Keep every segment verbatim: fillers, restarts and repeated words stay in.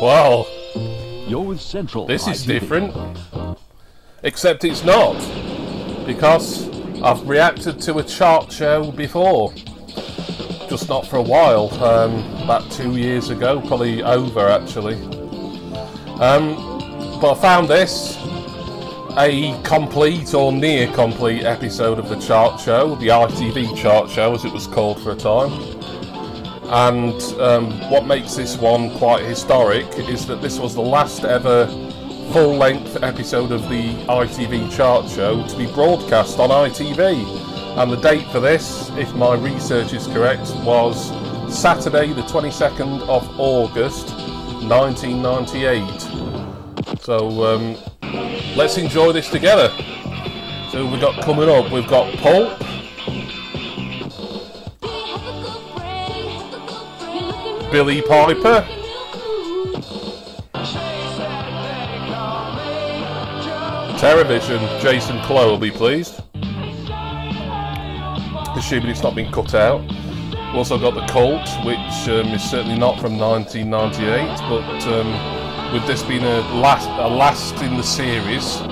Wow. You're with Central. This is different. Except it's not. Because I've reacted to a chart show before. Just not for a while. Um, about two years ago. Probably over, actually. Um, but I found this. A complete or near complete episode of the Chart Show. The I T V Chart Show, as it was called for a time. And um, what makes this one quite historic is that this was the last ever full-length episode of the I T V Chart Show to be broadcast on I T V. And the date for this, if my research is correct, was Saturday the twenty-second of August nineteen ninety-eight. So um, let's enjoy this together. So we've got coming up, we've got Pulp. Billy Piper, Terrorvision, Jason Clow will be pleased, assuming it's not been cut out. We've also got The Cult, which um, is certainly not from nineteen ninety-eight, but um, with this being a last, a last in the series,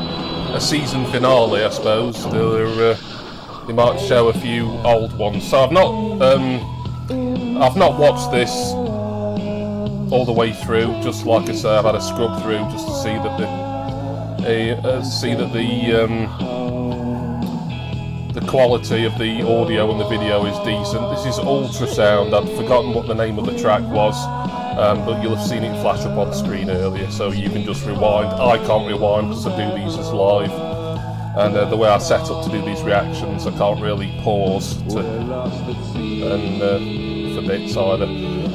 a season finale I suppose, uh, they might show a few old ones. So I've not, um, I've not watched this all the way through. Just like I say, I've had a scrub through just to see that the uh, see that the um, the quality of the audio and the video is decent. This is Ultrasound. I'd forgotten what the name of the track was, um, but you'll have seen it flash up on screen earlier, so you can just rewind. I can't rewind because I do these as live, and uh, the way I set up to do these reactions, I can't really pause to and uh, for bits either.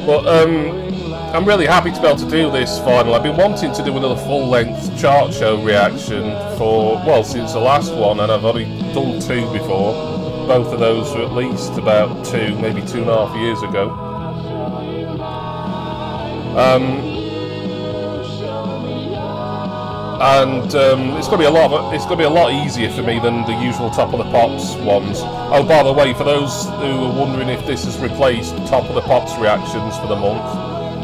But um, I'm really happy to be able to do this final. I've been wanting to do another full-length chart show reaction for, well, since the last one, and I've only done two before. Both of those were at least about two, maybe two and a half years ago. Um, and um, it's going to be a lot. Of, it's going to be a lot easier for me than the usual Top of the Pops ones. Oh, by the way, for those who are wondering if this has replaced Top of the Pops reactions for the month.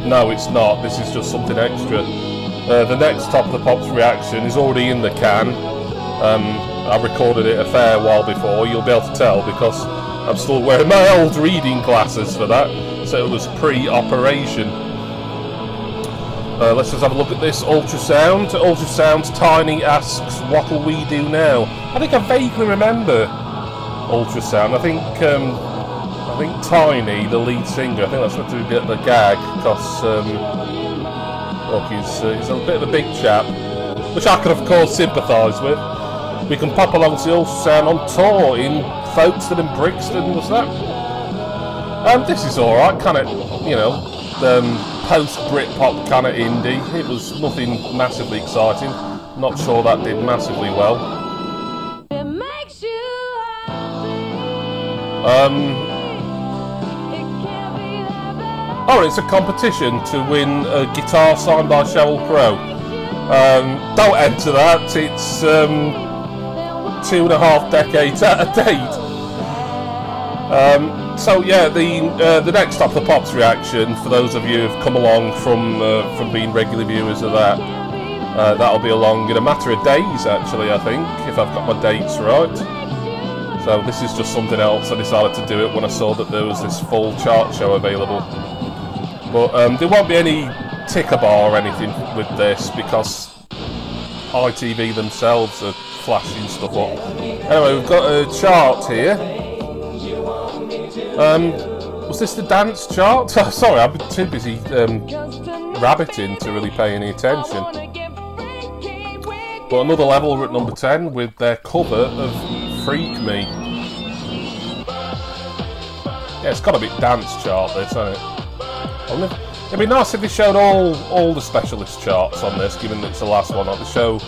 No, it's not. This is just something extra. Uh, the next Top of the Pops reaction is already in the can. Um, I recorded it a fair while before. You'll be able to tell because I'm still wearing my old reading glasses for that. So it was pre-operation. Uh, let's just have a look at this. Ultrasound. Ultrasound. Tiny asks, what'll we do now? I think I vaguely remember Ultrasound. I think... Um, I think Tiny, the lead singer, I think that's meant to be a bit of a gag because, um, look, he's, uh, he's a bit of a big chap, which I can of course sympathise with. We can pop along to the Ultrasound on tour in Folkestone and Brixton, was that? Um, this is alright, kind of, you know, um, post-Britpop kind of indie. It was nothing massively exciting. Not sure that did massively well. Um... Oh, it's a competition to win a guitar signed by Sheryl Crow. Um, don't enter that, it's um, two and a half decades out of date. Um, so yeah, the uh, the next Top of the Pops reaction, for those of you who've come along from uh, from being regular viewers of that, uh, that'll be along in a matter of days actually, I think, if I've got my dates right. So this is just something else. I decided to do it when I saw that there was this full chart show available. But um, there won't be any ticker bar or anything with this because I T V themselves are flashing stuff up. Anyway, we've got a chart here. Um, was this the dance chart? Sorry, I've been too busy um, rabbiting to really pay any attention. But Another Level were at number ten with their cover of Freak Me. Yeah, it's got to be dance chart this, hasn't it? It'd be nice if they showed all all the specialist charts on this, given that it's the last one. I'd show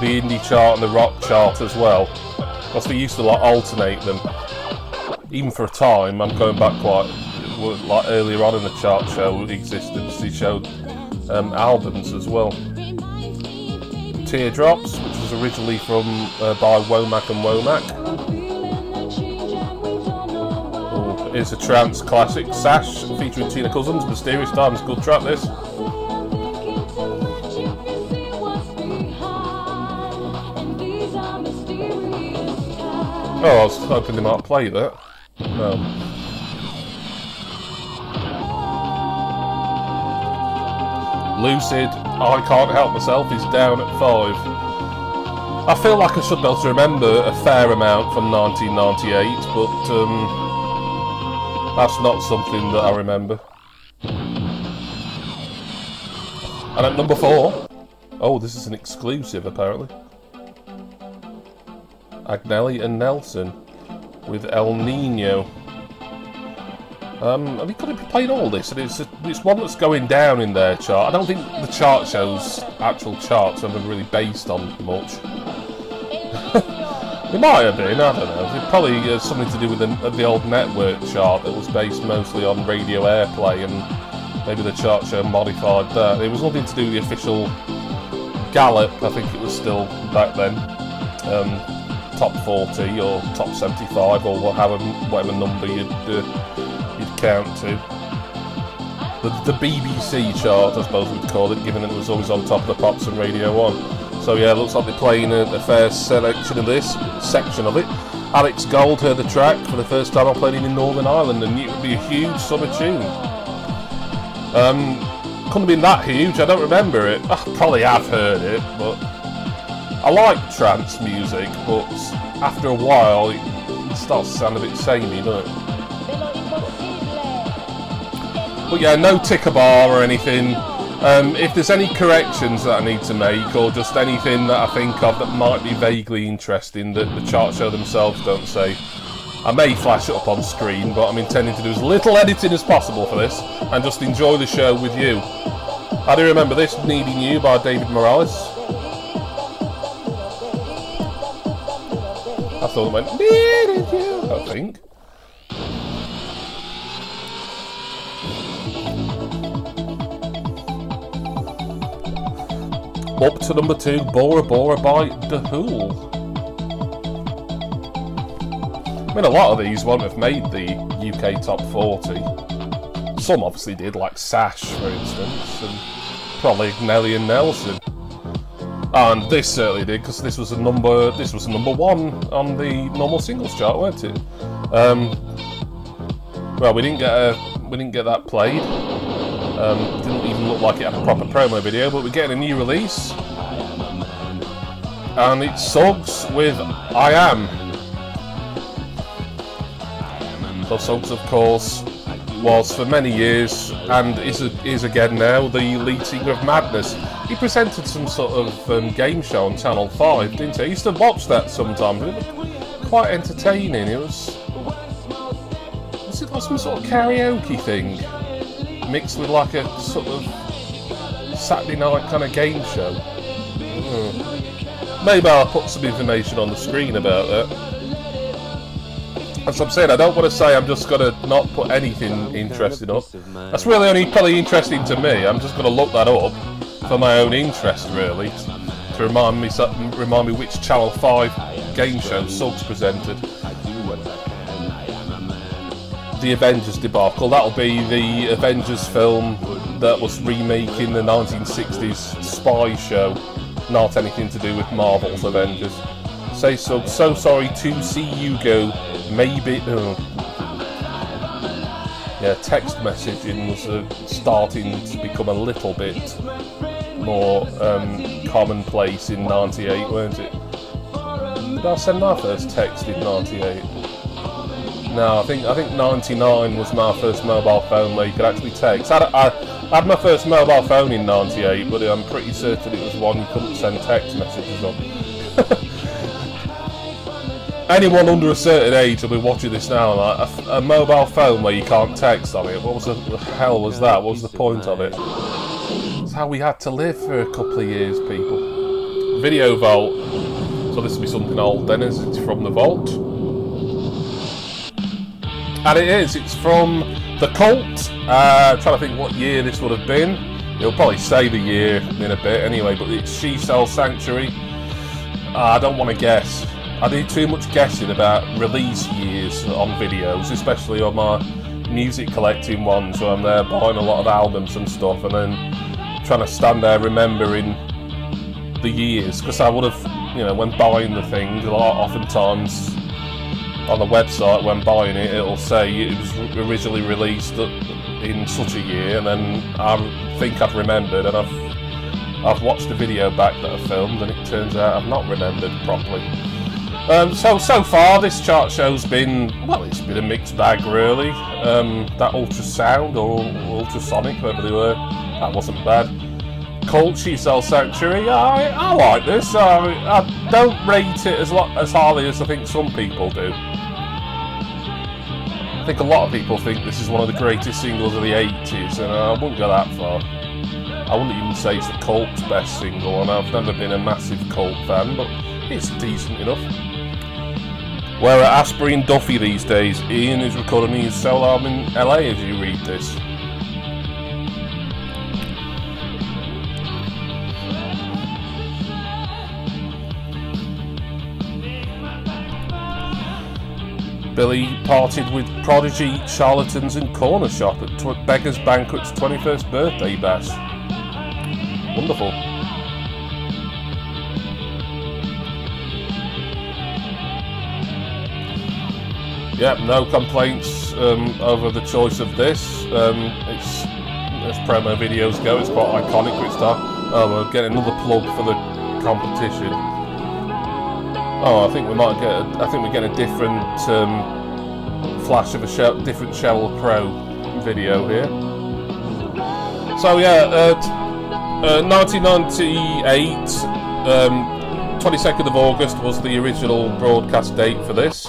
the indie chart and the rock chart as well, because they used to like alternate them. Even for a time, I'm going back quite like earlier on in the chart show existence. They showed um, albums as well. Teardrops, which was originally from uh, by Womack and Womack. It's a trance classic, Sash, featuring Tina Cousins. Mysterious Times, good track this. Oh, I was hoping they might play that. Um, Lucid, I Can't Help Myself is down at five. I feel like I should be able to remember a fair amount from nineteen ninety-eight, but um, that's not something that I remember. And at number four, oh, this is an exclusive apparently. Agnelli and Nelson with El Nino. Um, I mean, could it be playing all this? And it's, a, it's one that's going down in their chart. I don't think the chart shows, actual charts, are really based on much. It might have been, I don't know. It probably has something to do with the, the old network chart that was based mostly on radio airplay, and maybe the chart show modified that. It was nothing to do with the official Gallup, I think it was still back then. Um, top forty or top seventy-five or whatever, whatever number you'd uh, you'd count to. The, the B B C chart, I suppose we'd call it, given that it was always on top of the pops and Radio one. So yeah, looks like they're playing a, a fair selection of this, section of it. Alex Gold heard the track for the first time I played it in Northern Ireland, and it would be a huge summer tune. Um, couldn't have been that huge, I don't remember it. I probably have heard it, but I like trance music, but after a while it starts to sound a bit samey, doesn't it? But yeah, no ticker bar or anything. Um, if there's any corrections that I need to make, or just anything that I think of that might be vaguely interesting that the chart show themselves don't say, I may flash it up on screen, but I'm intending to do as little editing as possible for this and just enjoy the show with you. I do remember this, Needing You by David Morales. I thought it went, Needed You, I think. Up to number two, Bora Bora by Da Hool. I mean, a lot of these won't have made the U K top forty. Some obviously did, like Sash, for instance, and probably Agnelli and Nelson. And this certainly did, because this was a number. This was number one on the normal singles chart, weren't it? Um, well, we didn't get a, we didn't get that played. Um, didn't even look like it had a proper promo video, but we're getting a new release, and it's Suggs with I Am. So Suggs, of course, was for many years, and is, a, is again now, the lead singer of Madness. He presented some sort of um, game show on Channel five, didn't he? I used to watch that sometimes, but it was quite entertaining. It was... was it like some sort of karaoke thing? Mixed with like a sort of Saturday night kind of game show. Hmm. Maybe I'll put some information on the screen about that. As I'm saying, I don't want to say I'm just going to not put anything interesting up. That's really only probably interesting to me. I'm just going to look that up for my own interest, really, to remind me remind me which Channel five game show Suggs presented. The Avengers debacle, that'll be the Avengers film that was remaking the nineteen sixties spy show, not anything to do with Marvel's Avengers. Say so, so sorry to see you go, maybe. Oh. Yeah, text messaging was uh, starting to become a little bit more um, commonplace in ninety-eight, weren't it? Did I send my first text in ninety-eight? No, I think I think ninety-nine was my first mobile phone where you could actually text. I, I, I had my first mobile phone in ninety-eight, but I'm pretty certain it was one you couldn't send text messages on. Anyone under a certain age will be watching this now, like a, a mobile phone where you can't text on it. What was the, the hell was that? What was the point of it? That's how we had to live for a couple of years, people. Video Vault. So this will be something old then, as it's from the Vault. And it is, it's from The Cult. Uh, I'm trying to think what year this would have been. It'll probably say the year in a bit anyway, but it's She Sells Sanctuary. Uh, I don't want to guess. I do too much guessing about release years on videos, especially on my music collecting ones where I'm there buying a lot of albums and stuff and then trying to stand there remembering the years. Because I would have, you know, when buying the thing, a lot oftentimes on the website when buying it, it'll say it was originally released in such a year, and then I think I've remembered, and I've I've watched the video back that I filmed, and it turns out I've not remembered properly. Um, so, so far this chart show's been, well, it's been a mixed bag really. Um, that Ultrasound, or Ultrasonic, whatever they were, that wasn't bad. Cult, She Sells Sanctuary, I, I like this. I, I don't rate it as, as highly as I think some people do. I think a lot of people think this is one of the greatest singles of the eighties, and I wouldn't go that far. I wouldn't even say it's the Cult's best single, and I've never been a massive Cult fan, but it's decent enough. We're at Asprey and Duffy these days. Ian is recording his solo album in L A as you read this. Billy parted with Prodigy, Charlatans and Corner Shop at Beggar's Banquet's twenty-first birthday bash. Wonderful. Yep, no complaints um, over the choice of this. Um, it's, as promo videos go, it's quite iconic. Which time? Oh, we'll get another plug for the competition. Oh, I think we might get. A, I think we're getting a different um, flash of a show, different Sheryl Crow video here. So yeah. Uh, Uh, nineteen ninety-eight, um, twenty-second of August was the original broadcast date for this,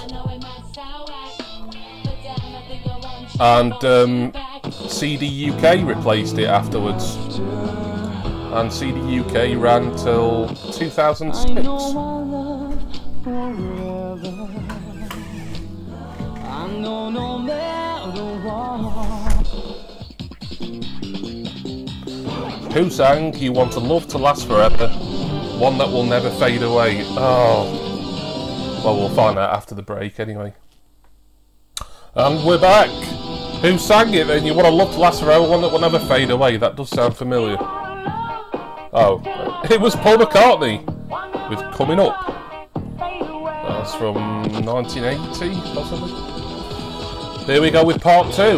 and um, C D U K replaced it afterwards, and C D U K ran till two thousand six. I know no matter what. Who sang You Want a Love to Last Forever, one that will never fade away? Oh, well, we'll find out after the break anyway. And we're back. Who sang it then? You Want a Love to Last Forever, one that will never fade away. That does sound familiar. Oh, it was Paul McCartney with Coming Up. That's from nineteen eighty, possibly. Here we go with part two.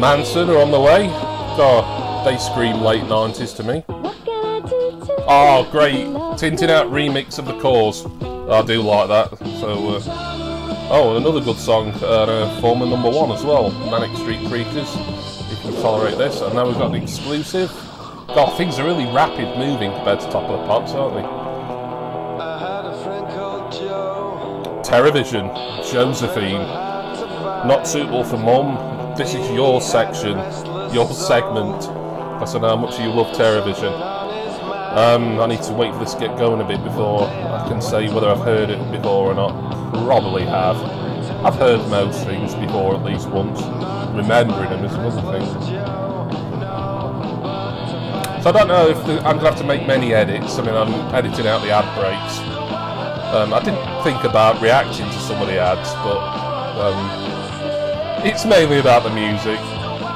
Manson are on the way. Oh, they scream late nineties to me. Oh, great. Tin Tin Out remix of The Cause. I do like that. So, uh, oh, another good song, uh, former number one as well. Manic Street Preachers. You can tolerate this. And now we've got an exclusive. God, things are really rapid moving compared to Top of the Pops, aren't they? Terrorvision, Josephine. Not Suitable for Mum. This is your section. Your segment. I don't know how much you love Terrorvision. Um, I need to wait for this to get going a bit before I can say whether I've heard it before or not. Probably have. I've heard most things before at least once. Remembering them is another thing. So I don't know if the, I'm going to have to make many edits. I mean, I'm editing out the ad breaks. Um, I didn't think about reacting to some of the ads, but um, it's mainly about the music.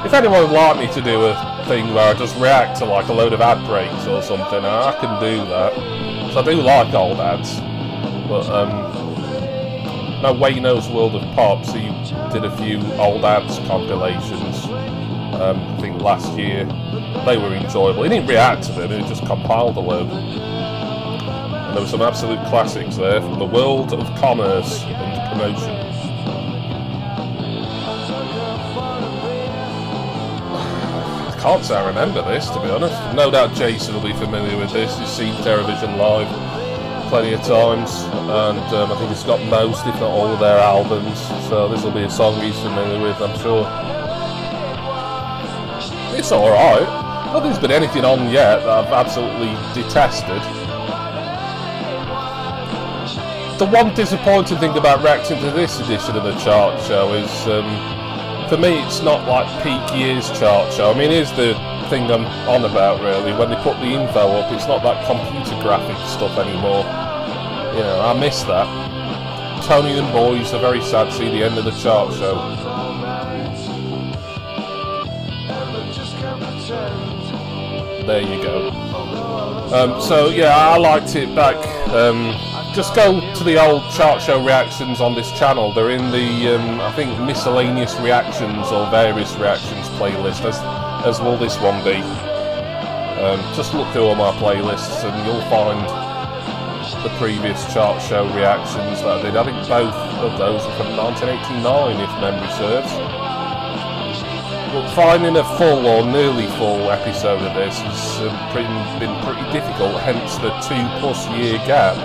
If anyone would like me to do a thing where I just react to like a load of ad breaks or something, I can do that. Because I do like old ads. But, um, no, Wayno's World of Pops, he did a few old ads compilations, um, I think last year. They were enjoyable. He didn't react to them, he just compiled a load. And there were some absolute classics there from the world of commerce and promotion. I can't say I remember this, to be honest. No doubt Jason will be familiar with this. He's seen Terrorvision live plenty of times, and um, I think he's got most, if not all, of their albums. So this will be a song he's familiar with, I'm sure. It's alright. I don't think there's been anything on yet that I've absolutely detested. The one disappointing thing about reacting to this edition of the chart show is... Um, For me, it's not like peak years chart show. I mean, here's the thing I'm on about, really. When they put the info up, it's not that computer graphic stuff anymore. You know, I miss that. Tony and Boys are very sad to see the end of the chart show. There you go. Um, so, yeah, I liked it back um, just go to the old chart show reactions on this channel. They're in the, um, I think, miscellaneous reactions or various reactions playlist, as, as will this one be. Um, just look through all my playlists and you'll find the previous chart show reactions that I did. I think both of those were from nineteen eighty-nine, if memory serves. But finding a full or nearly full episode of this has um, pretty, been pretty difficult, hence the two plus year gap.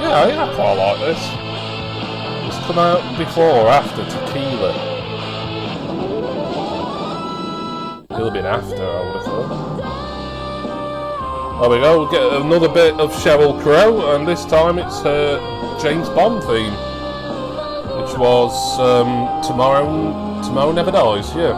Yeah, yeah, I quite like this. It's come out before or after Tequila. A little bit after, I would have thought. There we go, we'll get another bit of Sheryl Crow, and this time it's her James Bond theme, which was um, Tomorrow Tomorrow Never Dies, yeah.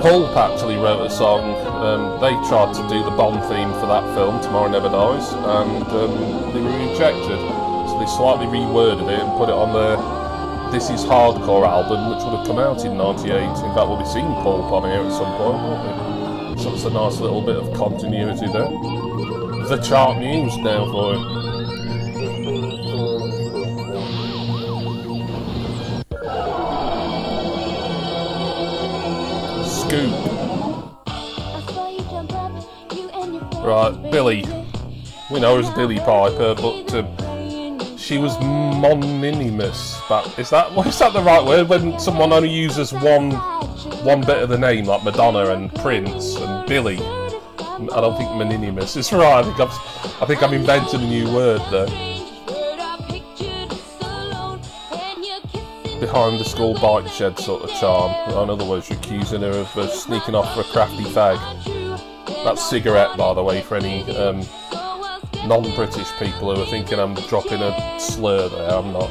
Pulp actually wrote a song, um, they tried to do the Bond theme for that film, Tomorrow Never Dies, and um, they were rejected, so they slightly reworded it and put it on their This Is Hardcore album, which would have come out in ninety-eight. In fact, we'll be seeing Pulp on here at some point, won't we? So it's a nice little bit of continuity there. The chart news now for him. Scoop. Right, Billy. We know her as Billy Piper, but uh, she was mononymous. But is that what is that the right word when someone only uses one one bit of the name, like Madonna and Prince and Billy? I don't think mononymous is right. I think I've I think I'm inventing a new word there. Behind the school bike shed sort of charm. In other words, you're accusing her of uh, sneaking off for a crafty fag. That's cigarette, by the way, for any. Um, non-British people who are thinking I'm dropping a slur there, I'm not.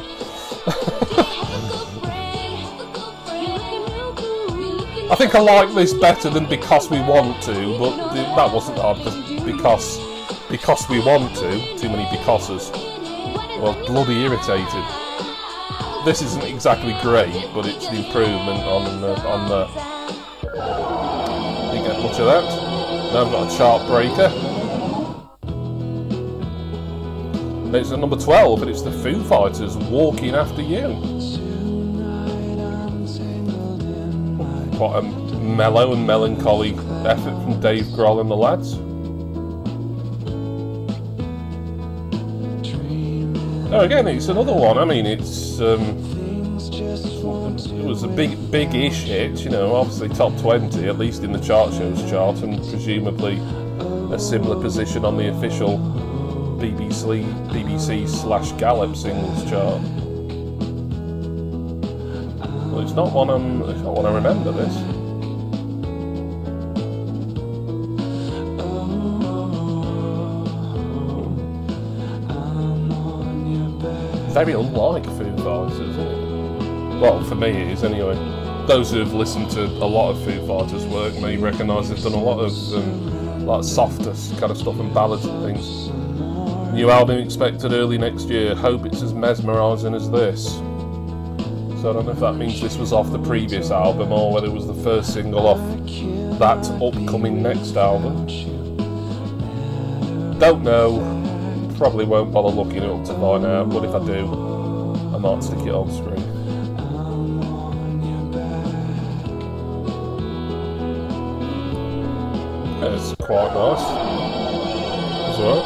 I think I like this better than Because We Want To, but that wasn't hard, because, because we want to, too many becauses. I was bloody irritated. This isn't exactly great, but it's an improvement on, uh, on that. Didn't get much of that. Now I've got a chart breaker. It's at number twelve, and it's the Foo Fighters, Walking After You. Quite a mellow and melancholy effort from Dave Grohl and the lads. Now again, it's another one. I mean, it's um, it was a big, big-ish hit. You know, obviously top twenty, at least in the chart shows chart, and presumably a similar position on the official B B C, B B C slash Gallup singles chart. Well, it's not one I'm, I want to remember this. Very unlike Foo Fighters, isn't it? Well, for me it is anyway. Those who have listened to a lot of Foo Fighters' work may recognise they've done a lot of um, like softest kind of stuff and ballads and things. New album expected early next year. Hope it's as mesmerising as this. So I don't know if that means this was off the previous album or whether it was the first single off that upcoming next album. Don't know. Probably won't bother looking it up to find out, but if I do, I might stick it on screen. It's quite nice as well.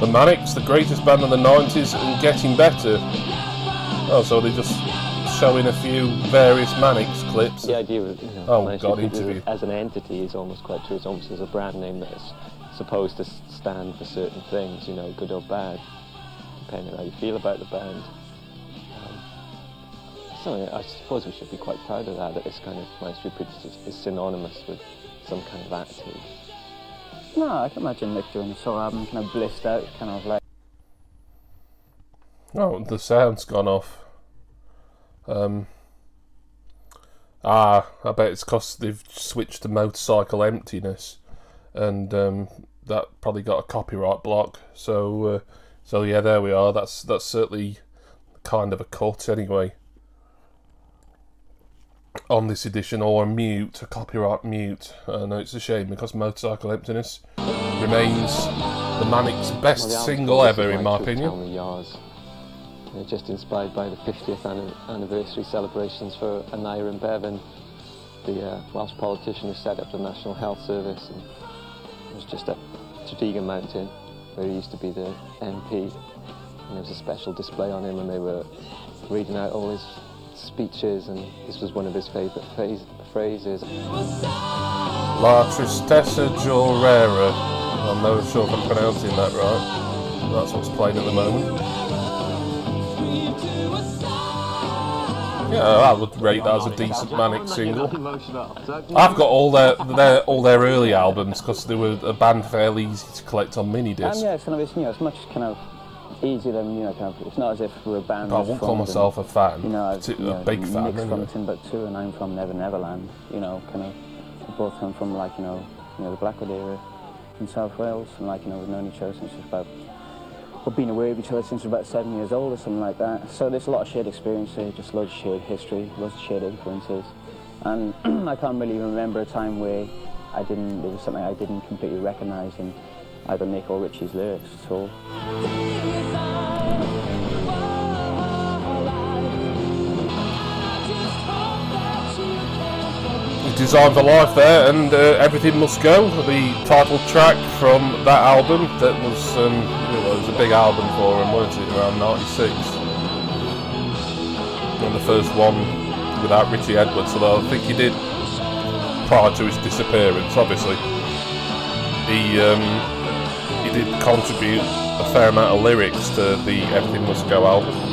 The Manics, the greatest band of the nineties and getting better. Oh, so they're just showing a few various Manics clips. The idea of, you know, oh, God, interview. As an entity is almost quite true. It's almost as a brand name that is supposed to stand for certain things, you know, good or bad, depending on how you feel about the band. Um, so I suppose we should be quite proud of that, that this kind of Manic Street Preachers is, is synonymous with some kind of attitude. No, I can imagine Nick doing a solo album, kind of blissed out, kind of like... Oh, the sound's gone off. Um, ah, I bet it's because they've switched to motorcycle emptiness, and um, that probably got a copyright block. So, uh, so yeah, there we are. That's that's certainly kind of a cut, anyway. on this edition, or a mute, a copyright mute. Uh, no, it's a shame because Motorcycle Emptiness remains the Manic's best well, the single ever, in my opinion. Yours. They're just inspired by the fiftieth anniversary celebrations for Anira Bevan, the uh, Welsh politician who set up the National Health Service. And it was just up Tredegan Mountain, where he used to be the M P. And there was a special display on him, and they were reading out all his speeches, and this was one of his favourite phrases. La tristessa giorera. I'm not sure if I'm pronouncing that right. That's what's playing at the moment. Yeah, I would rate that as a decent Manic single. I've got all their, their all their early albums because they were a band fairly easy to collect on mini discs. And yeah, it's kind of it's, you know, it's much kind of easier than, you know, kind of, it's not as if we're a band. But I won't call myself a fan, you know, a, you know, a big Nick's fan. Nick's from Timbuktu and I'm from Never Neverland, you know, kind of, both come from, like, you know, you know, the Blackwood era in South Wales, and, like, you know, we've known each other since we about, we've been away with each other since we about seven years old or something like that. So there's a lot of shared experience there, just loads of shared history, loads of shared influences. And I can't really even remember a time where I didn't, there was something I didn't completely recognise in either Nick or Richie's lyrics at all. Design for Life there, and uh, Everything Must Go, the title track from that album. That was, um, you know, it was a big album for him, wasn't it, around ninety-six, and the first one without Richie Edwards, although I think he did prior to his disappearance, obviously. He um, he did contribute a fair amount of lyrics to the Everything Must Go album.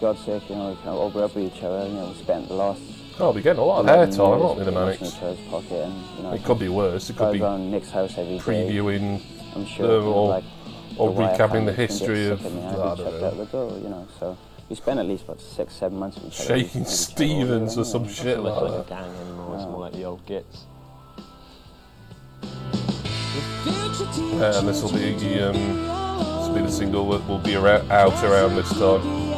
God's sake, you know, we kind of over each other, you know, we spent the last... Oh, we get a lot of hair time, aren't we, the Manics? And, you know, it could be worse, it could be Nick's house every previewing day, I'm sure, uh, or, like, or recapping the history of... of I don't know. The door, you know, so we spent at least, what, six, seven months with each other. Shaking Stevens or some shit like that. It's like a gang anymore, it's more like the old gits. Yeah, and this will be, um, this will be the single that will be out around this time.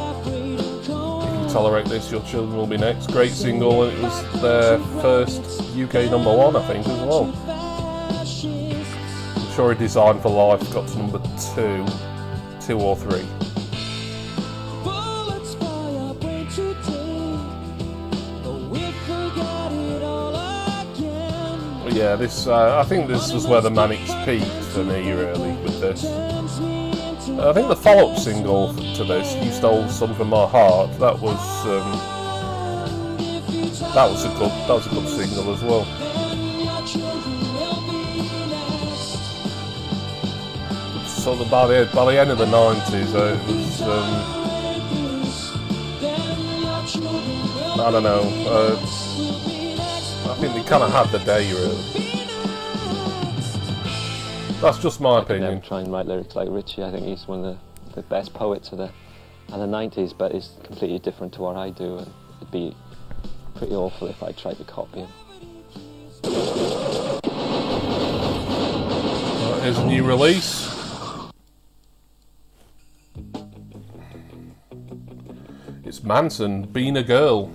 Tolerate This, Your Children Will Be Next. Great single, and it was their first U K number one, I think, as well. I'm sure Design for Life got to number two, two or three. But yeah, this uh, I think this was where the Manics peaked for me, really, with this. I think the follow-up single to this, You Stole Some From My Heart, that was um, that was a good that was a good single as well. So the, by, the, by the end of the nineties, uh, it was um, I don't know. Uh, I think they kind of had the day, really. That's just my I opinion. I never try and write lyrics like Richie. I think he's one of the, the best poets of the, of the nineties, but it's completely different to what I do, and it'd be pretty awful if I tried to copy him. Well, here's a new release. It's Manson, Being a Girl.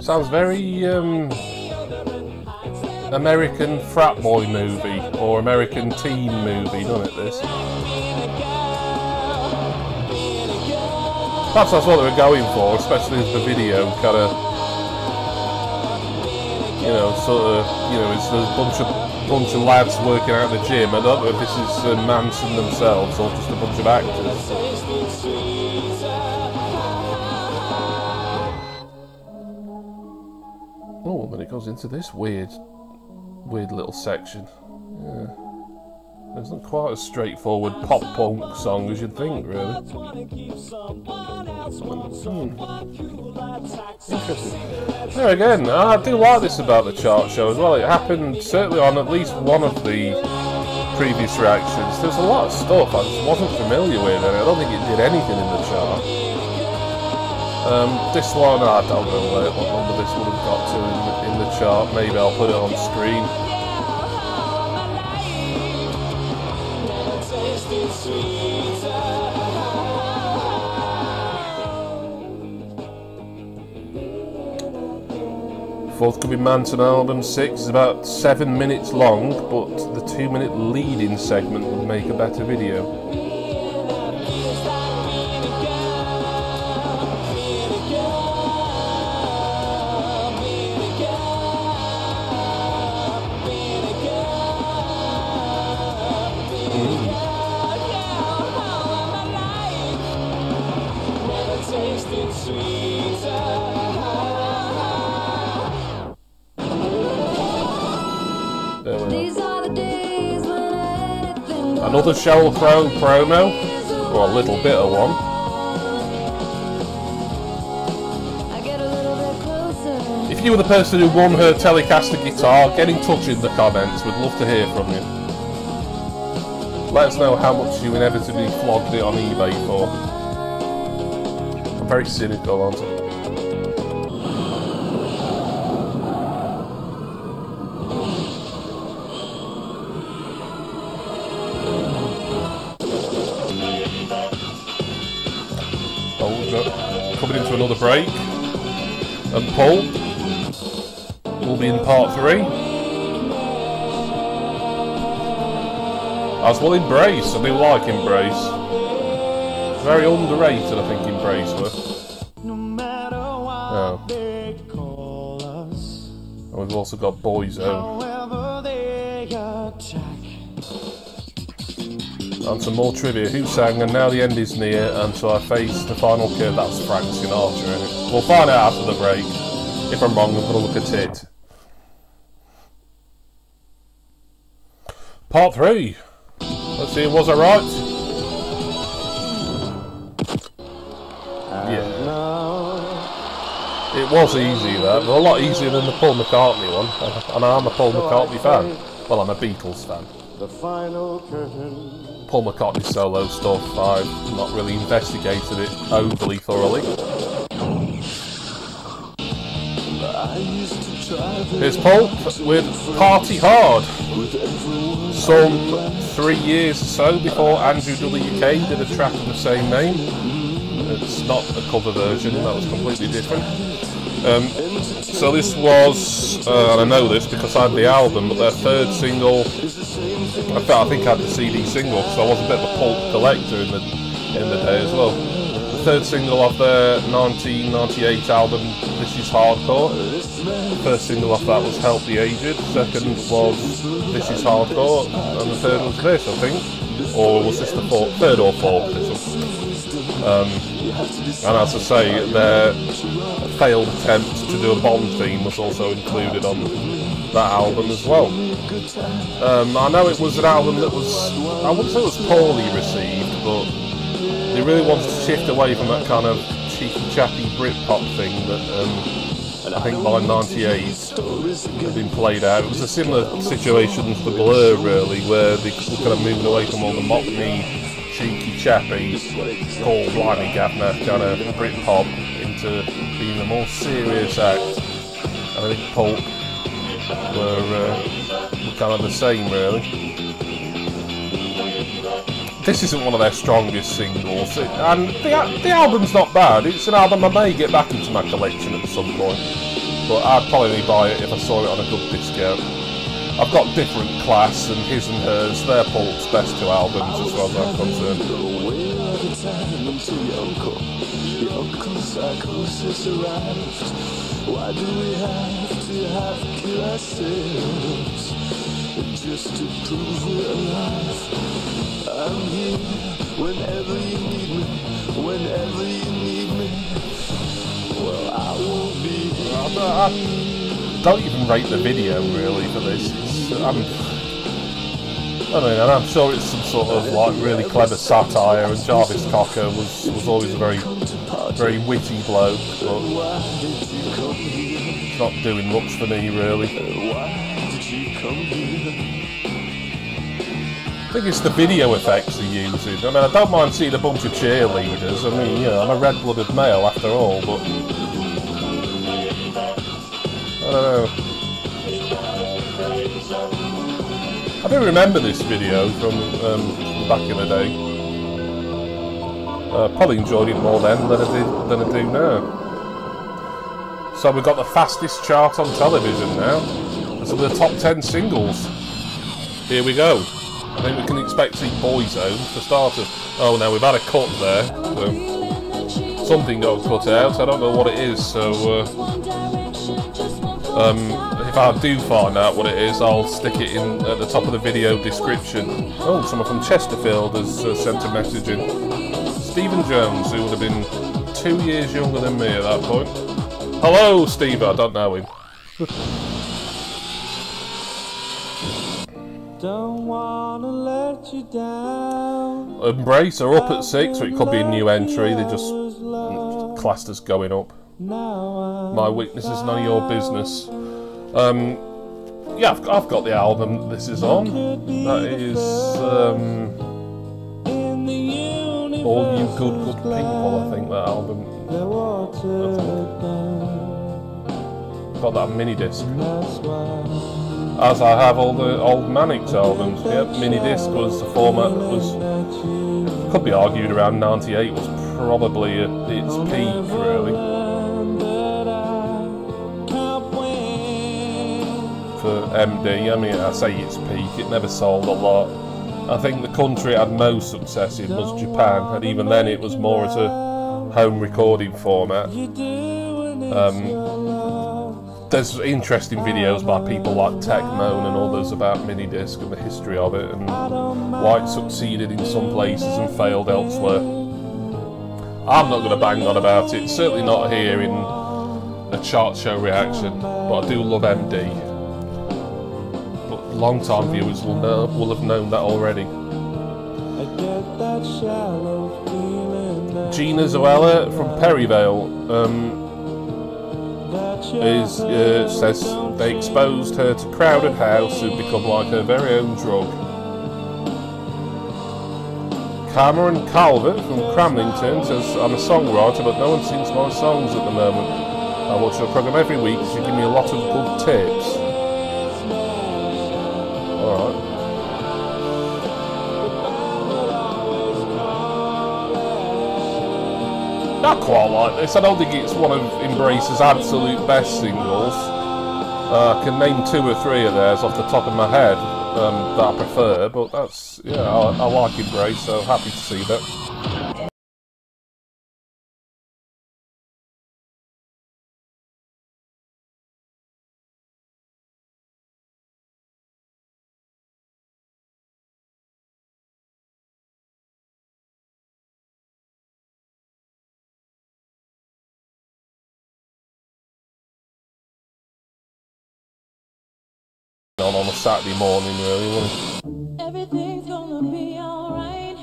Sounds very um, American frat boy movie or American teen movie, doesn't it, this? Perhaps that's what they were going for, especially as the video kind of, you know, sort of, you know, it's a bunch of bunch of lads working out in the gym. I don't know if this is uh, Manson themselves or just a bunch of actors. Oh, then it goes into this weird, weird little section. Yeah. It's not quite a straightforward pop punk song as you'd think, really. Hmm. Interesting. There again, I do like this about the Chart Show as well. It happened certainly on at least one of the previous reactions. There's a lot of stuff I just wasn't familiar with, and I don't think it did anything in the chart. Um, this one, I don't know what number this would have got to in the, in the chart. Maybe I'll put it on screen. Forthcoming Manson album six is about seven minutes long, but the two minute lead-in segment would make a better video. Another Sheryl Crow promo, or a little bit of one. If you were the person who won her Telecaster guitar, get in touch in the comments, we'd love to hear from you. Let us know how much you inevitably flogged it on eBay for. I'm very cynical, aren't I? Another break, and Pulp will be in part three, as well. Embrace, I do like Embrace, very underrated I think Embrace was. Oh. And we've also got Boyzone. And some more trivia, who sang And Now the End Is Near, and So I Face the Final Curve. That's Frank Sinatra. We'll find out after the break. If I'm wrong, I'm going to look at it. Part three. Let's see, was I right? Yeah. It was easy, though. It was a lot easier than the Paul McCartney one. And I'm a Paul McCartney fan. Well, I'm a Beatles fan. The final curtain. Paul McCartney solo stuff, I've not really investigated it overly thoroughly. Here's Pulp with Party Hard. Some three years or so before Andrew W K did a track of the same name. It's not a cover version, that was completely different. Um, so this was, uh, and I know this because I had the album, but their third single. In fact, I think I had the C D single, because I was a bit of a Pulp collector in the in the day as well. The third single of their nineteen ninety-eight album, This Is Hardcore. The first single off that was Help the Aged. Second was This Is Hardcore, and the third was this, I think, or was this the fourth? Third or fourth? This one. Um, and as I say, their failed attempt to do a Bond theme was also included on that album as well. Um, I know it was an album that was, I wouldn't say it was poorly received, but they really wanted to shift away from that kind of cheeky chappy Britpop thing that um, I think by ninety-eight had been played out. It was a similar situation to Blur really, where they were kind of moving away from all the mockney, cheeky chappy, Paul Blimey Gabner kind of Britpop into being a more serious act. And I think Pulp were, uh, were kind of the same really. This isn't one of their strongest singles, and the, the album's not bad. It's an album I may get back into my collection at some point, but I'd probably buy it if I saw it on a good discount. I've got Different Class and His and Hers, they're Pulp's best two albums as far as I'm concerned. Whenever you need me, whenever you need me, well, I won't be here. I don't even rate the video really for this. It's, I'm, I mean, and I'm sure it's some sort of like really clever satire, and Jarvis Cocker was was always a very very witty bloke, but it's not doing much for me really. I think it's the video effects they're using. I mean, I don't mind seeing a bunch of cheerleaders. I mean, you know, I'm a red-blooded male after all, but. I don't know. I do remember this video from um, back in the day. I uh, probably enjoyed it more then than I, did, than I do now. So we've got the fastest chart on television now. And some of the top ten singles. Here we go. I think we can expect to see Boyzone for starters. Oh, now we've had a cut there. So something got cut out. I don't know what it is, so... Uh, um... If I do find out what it is, I'll stick it in at the top of the video description. Oh, someone from Chesterfield has uh, sent a message in. Stephen Jones, who would have been two years younger than me at that point. Hello, Steve, I don't know him. Don't wanna let you down. Embrace are up at six, so it could be a new entry. They just classed as going up. My weakness is none of your business. Um, yeah, I've, I've got the album that this is on. That is um, All You Good Good People, I think, that album. I think. Got that mini disc. As I have all the old Manic's albums. Yep, mini disc was the format that was, could be argued around ninety-eight, was probably at its peak, really. M D, I mean, I say its peak, it never sold a lot. I think the country it had most success in was Japan, and even then it was more as a home recording format. Um, there's interesting videos by people like Techmoan and others about minidisc and the history of it, and why it succeeded in some places and failed elsewhere. I'm not going to bang on about it, certainly not here in a chart show reaction, but I do love M D. Long-time viewers will know, will have known that already. I get that shallow feeling. Gina Zoella from Perryvale um, is uh, says they exposed her to Crowded House, who'd become like her very own drug. Cameron Calvert from Cramlington says, I'm a songwriter, but no one sings my songs at the moment. I watch your program every week, so you give me a lot of good tips. I quite like this. I don't think it's one of Embrace's absolute best singles. Uh, I can name two or three of theirs off the top of my head um, that I prefer, but that's, yeah, I, I like Embrace, so happy to see that. On, on a Saturday morning, really, wasn't it? Everything's gonna be alright.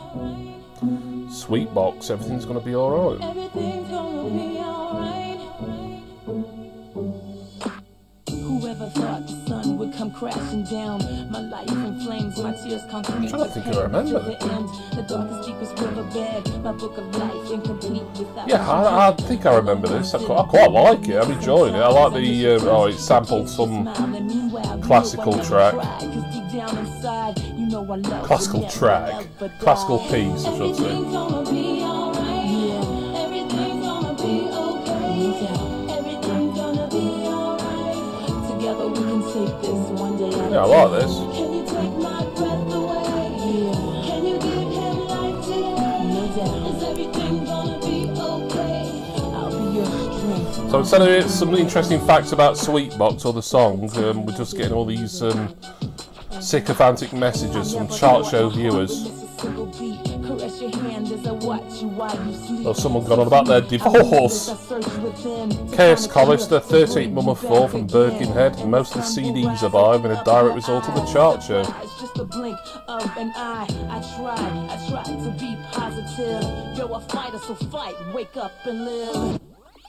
Sweetbox, everything's gonna be alright. Everything's gonna be alright. Whoever thought the sun would come crashing down, my life in flames, my tears conquering. I'm trying to think I remember. The darkest, deepest riverbed, my book of life incomplete without. Yeah, I, I think I remember this. I quite, I quite like it. I'm enjoying it. I like the uh, oh, it sampled some classical track, classical track, classical piece, I should say. Yeah, I like this. So instead of some interesting facts about Sweetbox or the song, um, we're just getting all these um, sycophantic messages from chart show viewers. Oh, someone got on about their divorce. K S Collister, thirteenth mum of four from Birkenhead. Most of the C Ds I buy have been a direct result of the chart show.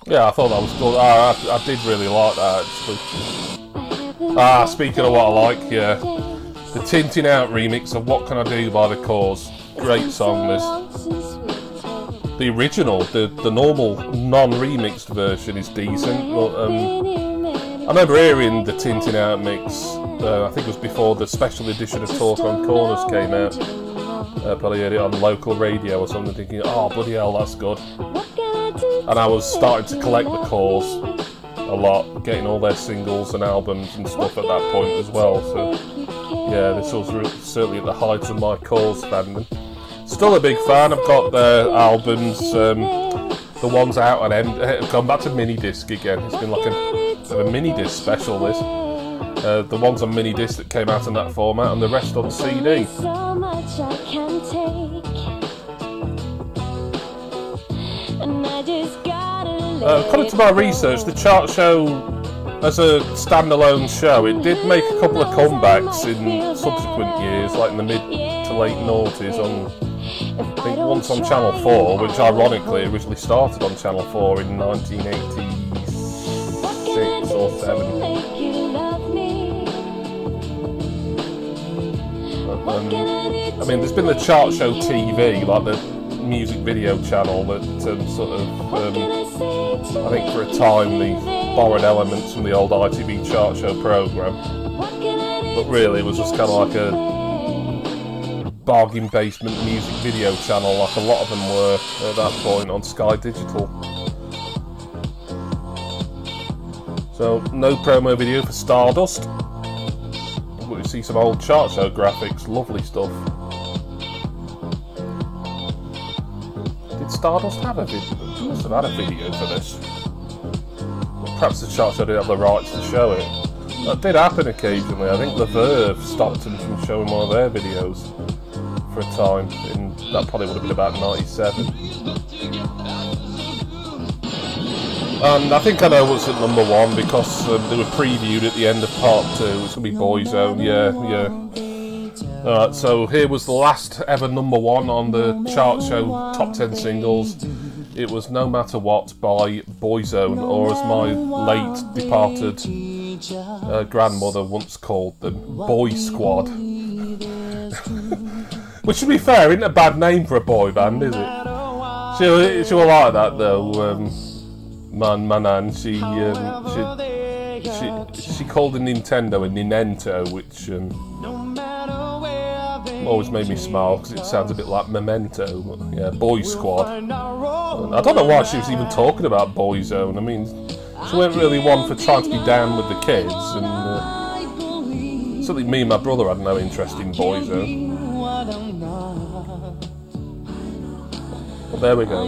Yeah, I thought that was good. I, I, I did really like that, actually. Ah, speaking of what I like, yeah. The Tin Tin Out remix of What Can I Do by The Cause. Great song, this. The original, the, the normal, non-remixed version is decent, but um, I remember hearing the Tin Tin Out mix, uh, I think it was before the special edition of Talk on Corners came out. Uh, probably heard it on local radio or something, thinking, oh, bloody hell, that's good. And I was starting to collect The Cause, a lot, getting all their singles and albums and stuff at that point as well. So yeah, this was really, certainly at the height of my Cult fandom. Still a big fan. I've got their albums, um, the ones out on end. I've gone back to mini disc again. It's been like a, a mini disc special. This uh, the ones on mini disc that came out in that format, and the rest on C D. So much I can take, and I just gotta uh, according to my research, the Chart Show as a standalone show, it did make a couple of comebacks in subsequent years, like in the mid to late noughties on. I think once on Channel four, which ironically originally started on Channel four in nineteen eighty-six or seven. Um, I mean, there's been the Chart Show T V, like the music video channel that um, sort of, um, I think for a time, they borrowed elements from the old I T V Chart Show programme. But really, it was just kind of like a bargain basement music video channel, like a lot of them were at that point on Sky Digital. So no promo video for Stardust, but you see some old Chart Show graphics, lovely stuff. Did Stardust have a video? They must have had a video for this. Well, perhaps the Chart Show didn't have the rights to show it. That did happen occasionally. I think The Verve stopped them from showing one of their videos for a time, and that probably would have been about ninety-seven. And I think I know what's at number one, because um, they were previewed at the end of part two. It's going to be Boyzone, yeah, yeah. Alright, so here was the last ever number one on the Chart Show top ten singles. It was No Matter What by Boyzone, or as my late departed uh, grandmother once called them, Boy Squad. Which, to be fair, isn't a bad name for a boy band, is it? She, she will like that though. Um, man, man, man. She, um, she, she, she called the Nintendo a Ninento, which um, always made me smile because it sounds a bit like Memento. But yeah, Boy Squad. I don't know why she was even talking about Boyzone. I mean, she weren't really one for trying to be down with the kids, and uh, certainly me and my brother had no interest in Boyzone. Well, there we go.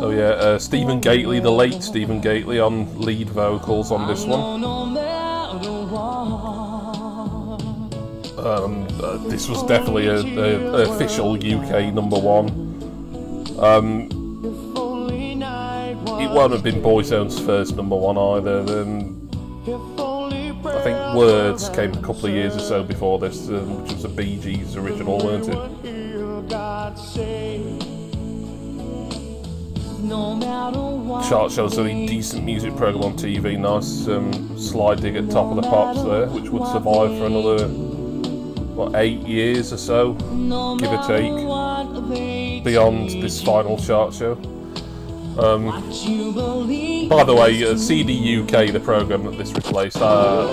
So yeah, uh, Stephen Gately, the late Stephen Gately, on lead vocals on this one. Um, uh, this was definitely a, a, a official U K number one. Um, it won't have been Boyzone's first number one either. Then I think Words came a couple of years or so before this, um, which was the Bee Gees original, weren't it? Chart Show's a decent music programme on T V, nice um, slide dig at Top of the Pops there, which would survive for another, what, eight years or so, give or take, beyond this final Chart Show. Um, by the way, uh, C D U K, the programme that this replaced, uh,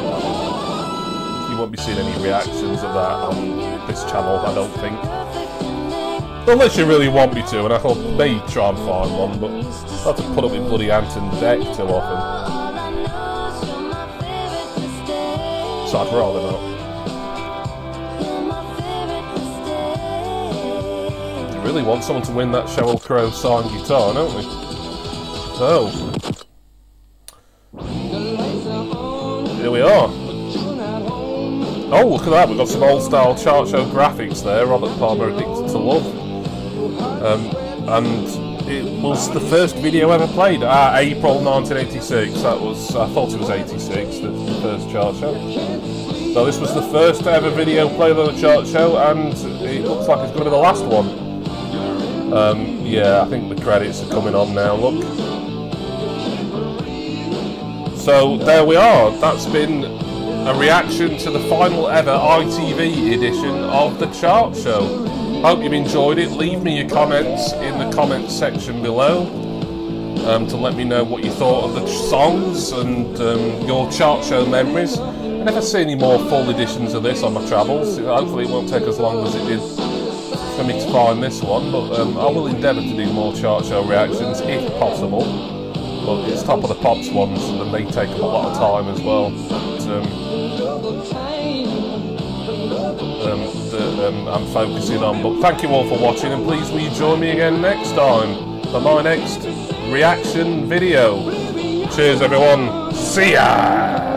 you won't be seeing any reactions of that on this channel, I don't think. Unless you really want me to, and I thought may try and find one, but I'll have to put up with bloody Anton Deck too often. So I'd rather not. You really want someone to win that Sheryl Crow signed guitar, don't we? So, here we are. Oh, look at that, we've got some old style Chart Show graphics there. Robert Palmer, Addicted to Love. Um, and it was the first video ever played. Ah, April nineteen eighty-six, that was, I thought it was eighty-six, the, the first Chart Show. So this was the first ever video played on the Chart Show, and it looks like it's going to be the last one. Um, yeah, I think the credits are coming on now, look. So there we are, that's been a reaction to the final ever I T V edition of The Chart Show. Hope you've enjoyed it. Leave me your comments in the comments section below um, to let me know what you thought of the songs and um, your Chart Show memories. I never see any more full editions of this on my travels. Hopefully it won't take as long as it did for me to find this one, but um, I will endeavour to do more Chart Show reactions if possible. but it's top of the pops ones, and they take up a lot of time as well. Um, um, that um, I'm focusing on. But thank you all for watching, and please will you join me again next time for my next reaction video. Cheers everyone, see ya!